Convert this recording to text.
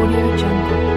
AudioJungle.